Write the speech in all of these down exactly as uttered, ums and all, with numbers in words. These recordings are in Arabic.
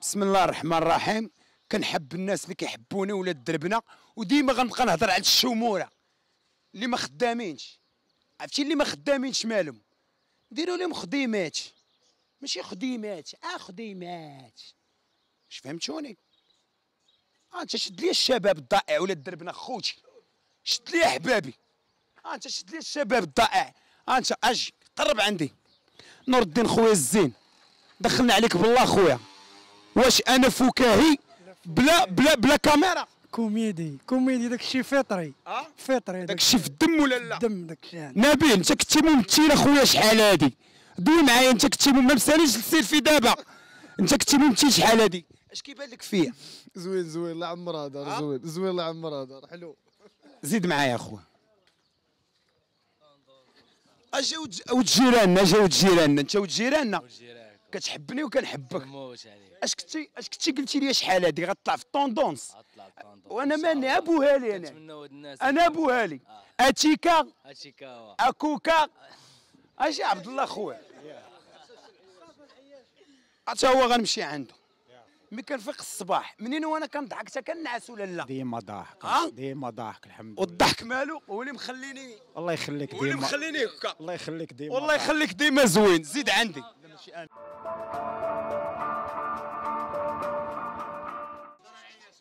بسم الله الرحمن الرحيم. كنحب الناس اللي كيحبوني ولاد دربنا، وديما غنبقى نهضر على الشموره اللي ما خدامينش. عرفتي اللي ما خدامينش مالهم، ديروا لهم خديمات، ماشي خديمات، اه خديمات. واش فهمتوني؟ اه انت شد لي الشباب الضائع ولاد دربنا خوتي، شد لي حبابي. اه انت شد لي الشباب الضائع. اه انت اجي قرب عندي. نور الدين خويا الزين، دخلنا عليك بالله خويا. واش انا فكاهي بلا بلا بلا كاميرا؟ كوميدي كوميدي داكشي فطري. أه؟ فطري داكشي في الدم ولا لا؟ الدم داكشي. يعني نبيل انت كنتي ممثل اخويا شحال هادي، دوي معايا. انت كنتي ما مساليش السيلفي دابا. انت كنتي ممثل شحال هادي، اش كيبان لك فيا؟ زوين زوين الله عمر هضر. زوين زوين الله عمر هضر. حلو زيد معايا اخويا. اجي ود جيراننا، اجي ود جيراننا. انت ود جيراننا كتحبني وكنحبك. اش كنتي اش كنتي قلتي لي شحال هادي غطلع في الطوندونس، وانا ماني ابوها لي. انا انا ابوها لي. اتيكا اتيكا اكوكا. اجي عبد الله خويا، حتى هو غنمشي عنده. ملي كنفيق الصباح منين وانا كنضحك حتى كنعس ولا لا؟ ديما ضاحك، ديما ضاحك الحمد لله. والضحك مالو هو اللي مخليني. الله يخليك ديما، هو اللي مخليني هكا. الله يخليك ديما، والله يخليك ديما زوين. زيد عندي.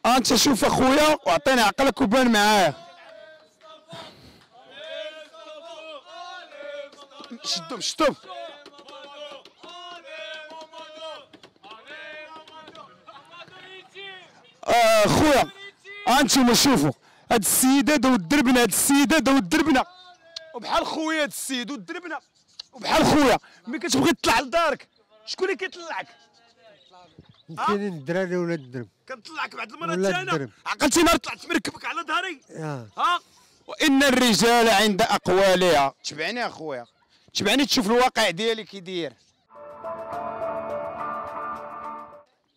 انت شوف اخويا واعطيني عقلك وبان معايا. شدهم شدهم. آه خويا انتم شوفوا هاد السيد هذا ودربنا، هاد السيد هذا ودربنا وبحال خويا. هاد السيد ودربنا وبحال خويا. ملي كتبغي تطلع لدارك شكون اللي كيطلعك؟ كاينين الدراري ولا الدرب كنطلعك بعض المرات. انا عقلتي نهار طلعت مركبك على ظهري. ها آه. وان الرجال عند اقوالها. تبعني اخويا، تبعني تشوف الواقع ديالي كي داير.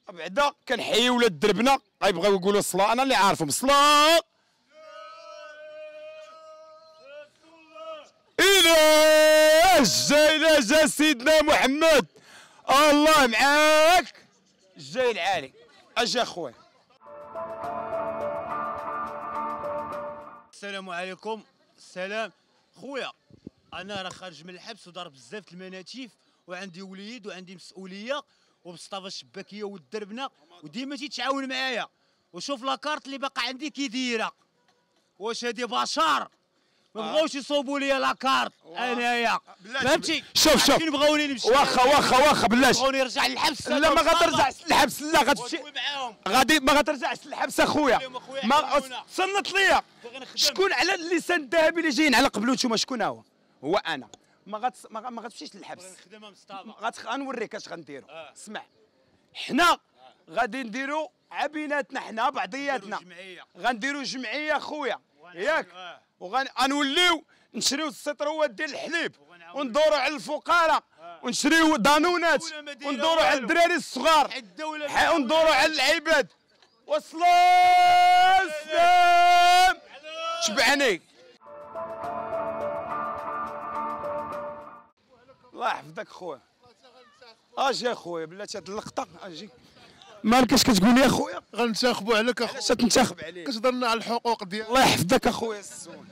بعدا كنحيي ولاد دربنا غيبغيو يقولوا الصلاه، انا اللي عارفهم. الصلاه إلا جاينا جا سيدنا محمد. الله معاك الجاي العالي. اجي اخويا. السلام عليكم. السلام خويا، انا راه خارج من الحبس وضرب بزاف المناتيف، وعندي وليد وعندي مسؤوليه، ومصطفى الشباكيه ودربنا وديما تيتعاون معايا. وشوف لاكارت اللي باقا عندي كي دايره. واش هادي بشر ما بغاوش يصوبوا لي لاكارت انايا، فهمتي؟ شوف شوف بغاوني نمشي. واخا واخا واخا بلاش بغاوني نرجع للحبس. لا ما غترجعش للحبس، لا غتمشي غادي ما غترجعش للحبس اخويا. ما صنت ليا. شكون على اللسان الذهبي اللي جايين على قبلو نتوما؟ شكون هو؟ هو انا. ما غت ما غتمشيش للحبس. غنخدمها مصطفى، غنوريك اش غنديروا. آه. اسمع، حنا آه. غادي نديروا عبيناتنا حنا بعضياتنا، غنديروا جمعيه خويا ياك. آه. وغنوليو نشريو السطروات ديال الحليب وندوروا على الفقراء. آه. ونشريو دانونات وندوروا على الدراري الصغار وندوروا على العباد. والصلاة والسلام. تبعني الله يحفظك خويا. اجي اخويا بلاتي هاد اللقطه. اجي مالك اش كتقول لي اخويا؟ غنتاخبوا عليك اخويا. علاش تنتاخب عليك؟ كتهضرنا على الحقوق ديالك. الله يحفظك اخويا الزون.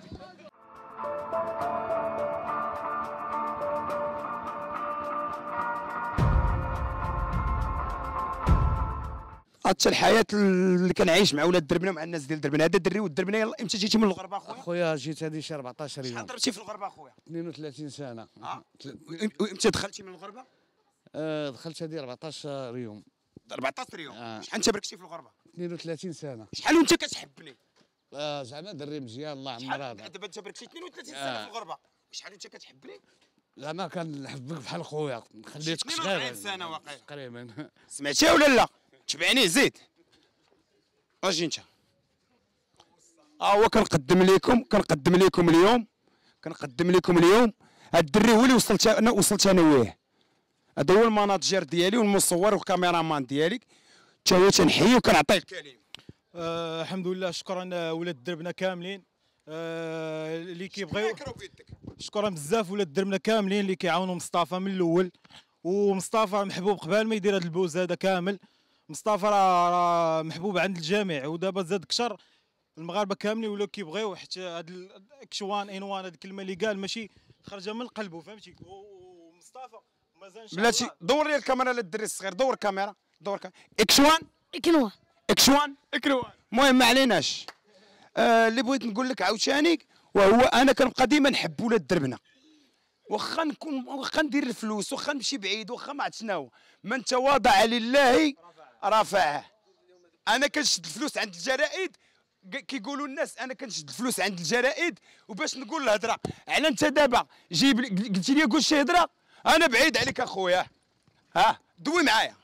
حتى الحياه اللي كنعيش مع ولاد دربنا ومع الناس ديال دربنا. هذا الدري ودربنا يلاه امتى جيتي من الغربه اخويا؟ اخويا جيت هذه شي أربعطاش يوم. شحال ضربتي في الغربه اخويا؟ اثنين وثلاثين سنه. اه امتى دخلتي من الغربه؟ آه دخلت هذه أربعطاش يوم. أربعطاش يوم. آه. شحال انت بركتي في الغربه؟ اثنين وثلاثين سنه. شحال وانت كتحبني؟ آه زعما دري مزيان الله عمرها. دابا انت بركتي اثنين وثلاثين سنه آه. في الغربه. شحال انت كتحبني؟ زعما كنحبك بحال خويا. خليتك صغير اثنين وأربعين سنه واقيلا تقريبا. سمعتي ولا لا؟ تبعني زيد. اجي انت. ها هو كنقدم لكم كنقدم لكم اليوم كنقدم لكم اليوم هاد الدري هو اللي وصلت انا وصلت انا وياه. هذا هو المناجر ديالي والمصور والكاميرامان ديالي. حتى هو تنحييه وكنعطيه الكلمه. الحمد لله، شكرا ولاد دربنا كاملين اللي كيبغيو. شكرا بزاف ولاد درمنا كاملين اللي كيعاونوا مصطفى من الاول، ومصطفى محبوب قبل ما يدير هذا البوز هذا كامل. مصطفى راه محبوب عند الجميع، ودابا زاد كثر المغاربه كاملين ولاو كيبغيو، حيت هاد الاكشوان انوان هاد الكلمه اللي قال ماشي خرجه من قلبه، فهمتي. ومصطفى مازال ان شاء الله. بلاتي دور لي الكاميرا للدري الصغير، دور كاميرا دور كاميرا. اكشوان اكنوان اكشوان اكنوان. المهم ما عليناش. آه اللي بغيت نقول لك عاوتاني، وهو انا كنبقى ديما نحب ولاد دربنا، واخا نكون واخا ندير الفلوس، واخا نمشي بعيد، واخا ما عرفت شناهو، من تواضع لله رفعه. انا كنشد الفلوس عند الجرائد، كيقولوا الناس انا كنشد الفلوس عند الجرائد. وباش نقول الهضره على انت دابا جيب قلت لي قول شي هضره، انا بعيد عليك اخويا، ها دوي معايا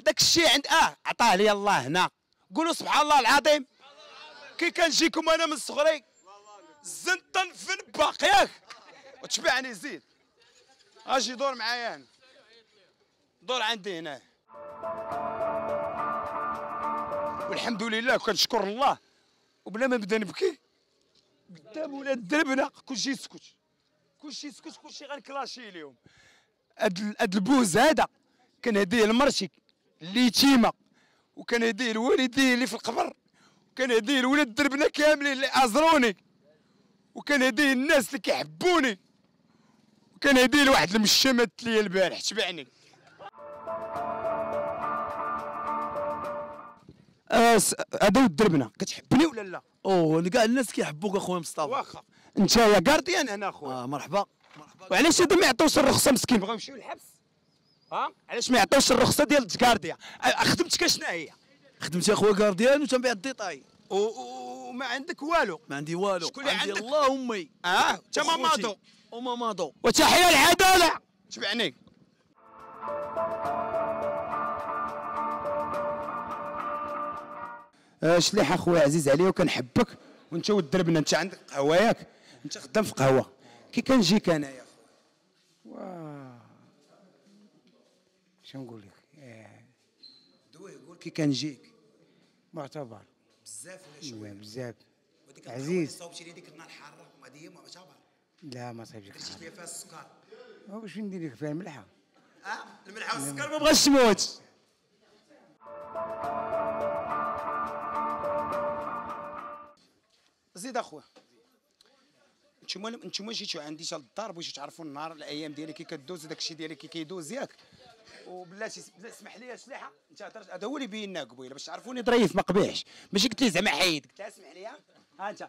داك الشيء عند اه عطاه لي الله هنا. قولوا سبحان الله العظيم. كي كنجيكم انا من صغري زنطن في نباق ياك، وتبعني زيد. اجي دور معايا هنا، دور عندي هنا. والحمد لله وكنشكر الله، وبلا ما نبدا نبكي قدام ولاد دربنا كلشي يسكت، كلشي يسكت، كلشي غنكلاشي ليهم. هاد البوز هذا كنهديه لمرتي اليتيمه، وكنهديه لوالديه اللي في القبر، وكنهديه لولاد دربنا كاملين اللي ازروني، وكنهديه الناس اللي كيحبوني، وكنهديه لواحد المشة ماتت ليا البارح تبعني. هذا ولد دربنا، كتحبني ولا لا؟ اوه كاع الناس كيحبوك اخويا مصطفى. واخا انت يا كارديان هنا اخويا. اه مرحبا مرحبا. وعلاش هذا ما يعطيوش الرخصه مسكين بغاو يمشيو للحبس؟ ها علاش ما يعطيوش الرخصه ديال الكارديان؟ خدمتك شنو هي؟ خدمتي اخويا كارديان وتنبيع الديطاي. وما عندك والو؟ ما عندي والو. شكون اللي عندك؟ الله امي. اه انت مامادو ومامادو. وتحيا العداله تبعني. شليح اخويا عزيز عليا وكنحبك، وانت ولد دربنا، انت عندك قهوه ياك، انت خدام في قهوه. كي كنجيك انايا واه شنو نقول لك؟ آه. دوي قول. كي كنجيك معتبر بزاف ولا شويه؟ بزاف عزيز. صوبتي لي ديك النار الحاره هذه معتبر؟ لا ما صايبش. درتي لي فيها السكر. واش ندير لك فيها الملحه؟ اه الملحه والسكر ما بغاش تموت. زيد اخويا نتوما نتوما جيتو عندي حتى للدار، بغيتو تعرفوا النهار الايام ديالي كي كدوز، داك الشيء ديالي كي كيدوز ياك. وبلاتي اسمح لي شليحه انت هضرت، هذا هو اللي بينا قبيله باش تعرفوني ظريف ما قبيحش، ماشي قلت لي زعما حيد، قلت لها اسمح لي ها انت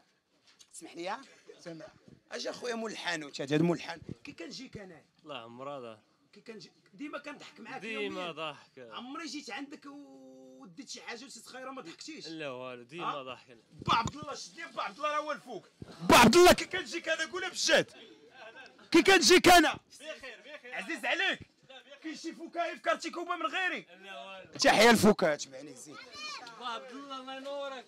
اسمح لي ها سامع. اجي اخويا مول الحانوت هذا مول الحان. كي كنجيك انايا الله عمرها دار، كي كنجي ديما كنضحك معاك، ديما ضحك. عمري جيت عندك و وديت شي حاجه وشي صغيره ما ضحكتيش؟ لا والو ديما ضحكنا. با عبد الله شدني، با عبد الله راه هو الفوق. با عبد الله كي كنجيك انا قولها بالجد. كي كنجيك انا بخير بخير عزيز عليك. كاين شي فكاهه فكرتيك هما من غيري؟ لا والو. تحيا الفكاهه تبعني زين. با عبد الله الله ينورك.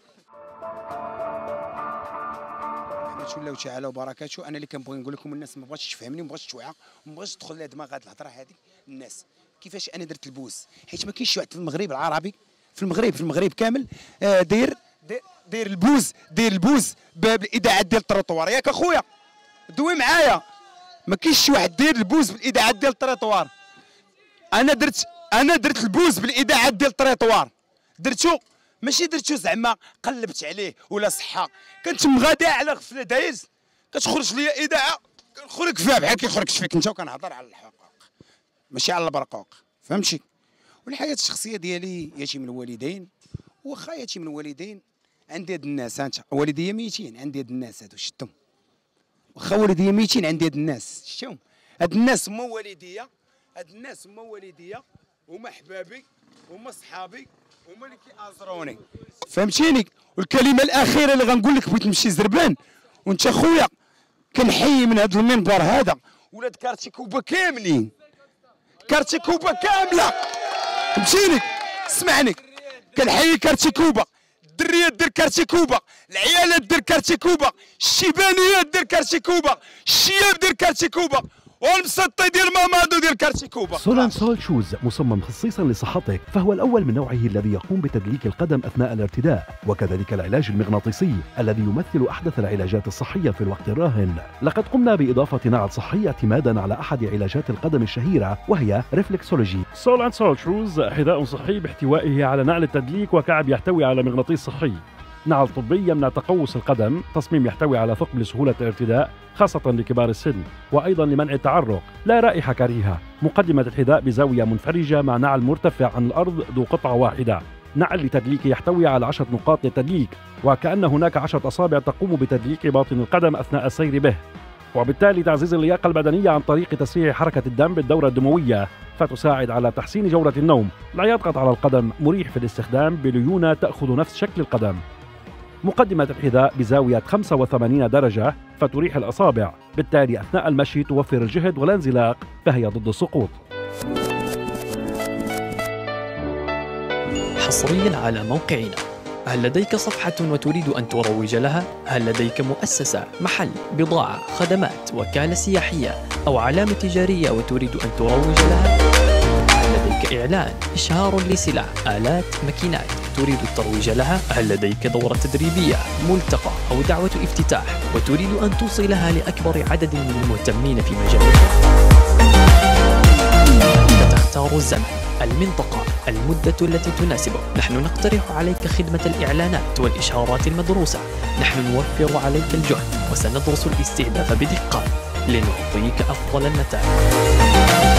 بسم الله تعالى وبركاته. انا اللي كنبغي نقول لكم الناس ما بغاتش تفهمني، ما بغاتش توعى، ما بغاتش تدخل لها دماغ هذه الهضره هذه. الناس كيفاش انا درت البوز، حيت ما كاينش شي واحد في المغرب العربي في المغرب في المغرب كامل داير داير البوز داير البوز بالاذاعات ديال التروطوار ياك اخويا. دوي معايا، ما كاينش شي واحد داير البوز بالاذاعات ديال التروطوار. انا درت انا درت البوز بالاذاعات ديال التروطوار، درتو ماشي درتو زعما قلبت عليه ولا صحه. كنت مغادى على غفله دايز، كتخرج ليا اذاعه كنخرج فيها بحال كيخرج فيك انت، وكنهضر على الحقوق ماشي على البرقوق، فهمتي. والحياه الشخصيه ديالي ياتي من الوالدين، واخا ياتي من الوالدين عندي هاد الناس. انت والديا ميتين عندي هاد الناس هادو شتهم، واخا والديا ميتين عندي هاد الناس شتهم. هاد الناس هما والديا، هاد الناس هما والديا، هما احبابي، هما صحابي، هما اللي كيأزروني فهمتيني. والكلمه الاخيره اللي غنقول لك بغيت نمشي زربان، وانت خويا كنحيي من هاد المنبر هذا ولاد كارتي كوبا كاملين، كارتي كوبا كامله فهمتيني. اسمعني، كنحيي كارتي كوبا، الدريات ديال كارتي كوبا، العيالات ديال كارتي كوبا، الشيبانيات ديال كارتي كوبا، الشياب ديال كارتي كوبا، والمسطي ديال مامادو ديال كارتي كوبا. سولان سول شوز مصمم خصيصا لصحتك، فهو الأول من نوعه الذي يقوم بتدليك القدم أثناء الارتداء، وكذلك العلاج المغناطيسي الذي يمثل أحدث العلاجات الصحية في الوقت الراهن. لقد قمنا بإضافة نعل صحي اعتمادا على أحد علاجات القدم الشهيرة وهي ريفلكسولوجي. سولان سول شوز حذاء صحي باحتوائه على نعل التدليك وكعب يحتوي على مغناطيس صحي. نعل طبي يمنع تقوس القدم، تصميم يحتوي على ثقب لسهولة الارتداء خاصة لكبار السن، وأيضا لمنع التعرق، لا رائحة كريهة. مقدمة الحذاء بزاوية منفرجة مع نعل مرتفع عن الأرض ذو قطعة واحدة. نعل لتدليك يحتوي على عشرة نقاط للتدليك، وكأن هناك عشرة أصابع تقوم بتدليك باطن القدم أثناء السير به، وبالتالي تعزيز اللياقة البدنية عن طريق تسريع حركة الدم بالدورة الدموية، فتساعد على تحسين جودة النوم. لا يضغط على القدم، مريح في الاستخدام، بليونة تأخذ نفس شكل القدم. مقدمة الحذاء بزاوية خمسة وثمانين درجة فتريح الأصابع، بالتالي أثناء المشي توفر الجهد ولا انزلاق، فهي ضد السقوط. حصريا على موقعنا. هل لديك صفحة وتريد أن تروج لها؟ هل لديك مؤسسة، محل، بضاعة، خدمات، وكالة سياحية أو علامة تجارية وتريد أن تروج لها؟ هل لديك إعلان، إشهار لسلع، آلات، ماكينات تريد الترويج لها؟ هل لديك دورة تدريبية، ملتقى أو دعوة افتتاح وتريد أن توصلها لأكبر عدد من المهتمين في مجالك؟ أنت تختار الزمن، المنطقة، المدة التي تناسبك. نحن نقترح عليك خدمة الإعلانات والإشهارات المدروسة. نحن نوفر عليك الجهد وسندرس الاستهداف بدقة لنعطيك أفضل النتائج.